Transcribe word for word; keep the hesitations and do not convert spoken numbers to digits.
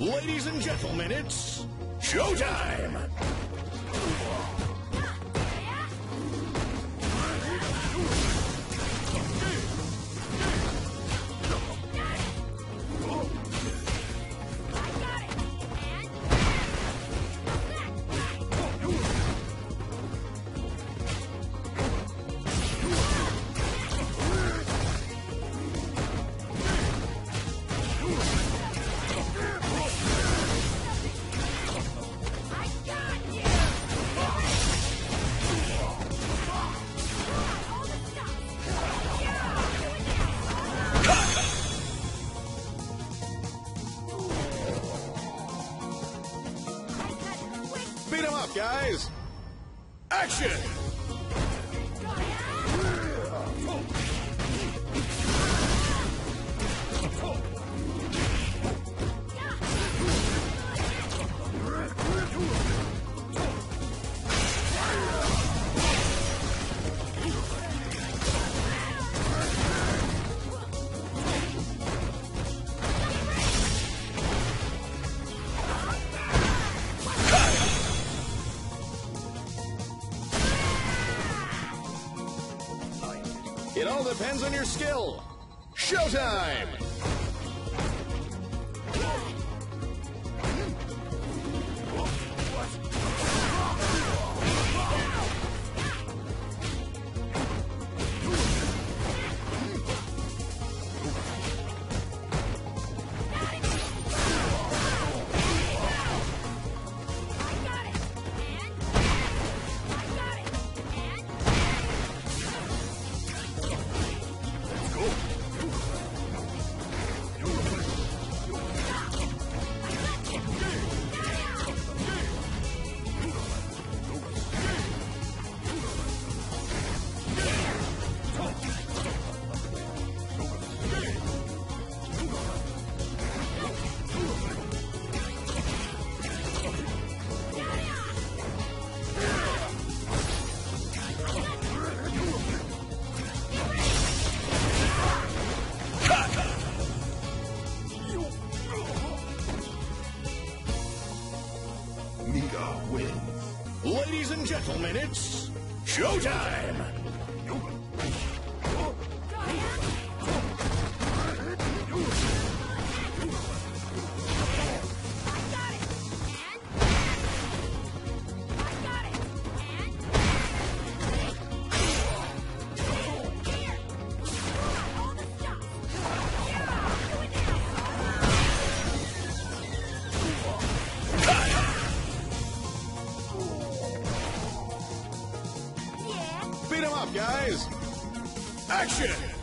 Ladies and gentlemen, it's showtime! Beat 'em up, guys! Action! It all depends on your skill. Showtime! Mika wins. Ladies and gentlemen, it's showtime! Beat 'em up, guys! Action!